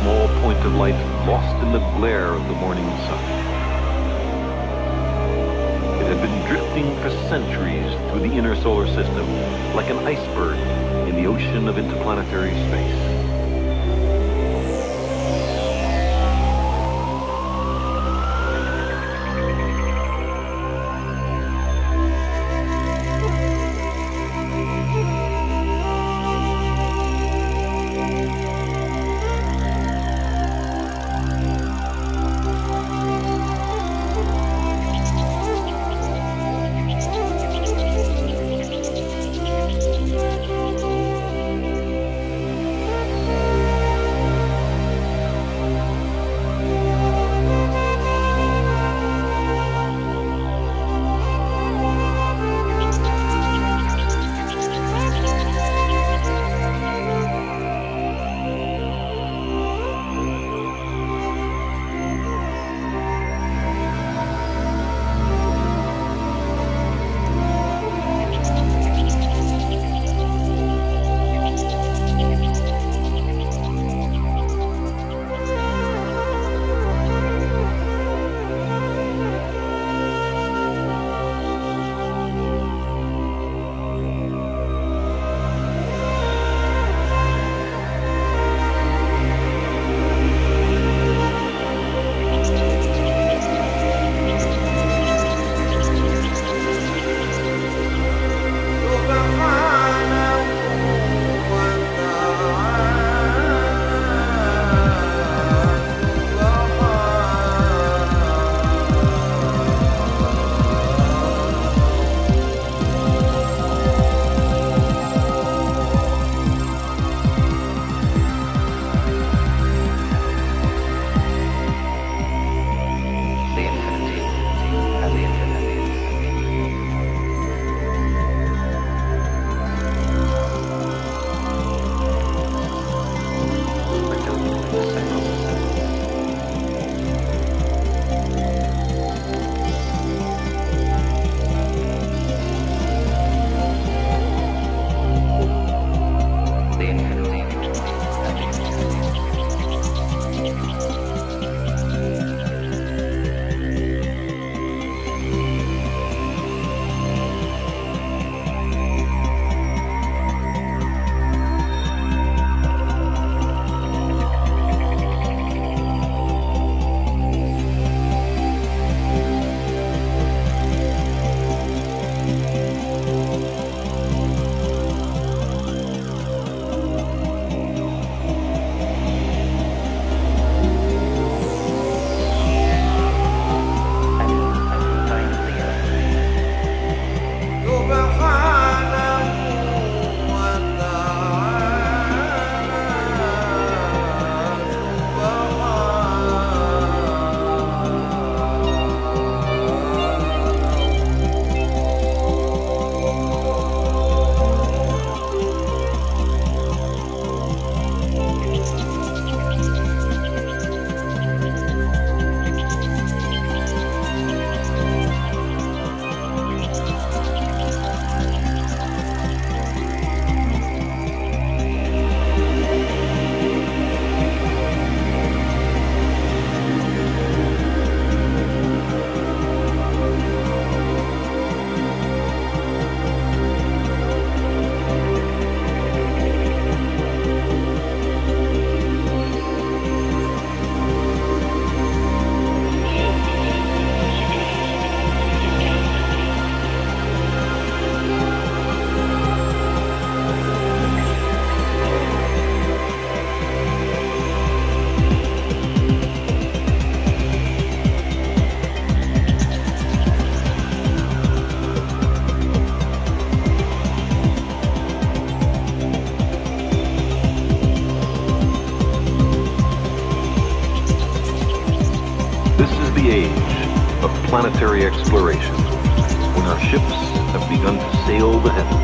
small point of light lost in the glare of the morning sun. It had been drifting for centuries through the inner solar system, like an iceberg in the ocean of interplanetary space. Planetary exploration, when our ships have begun to sail the heavens.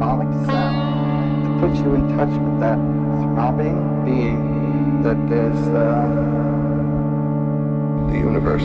symbolic sound that puts you in touch with that throbbing being that is the universe.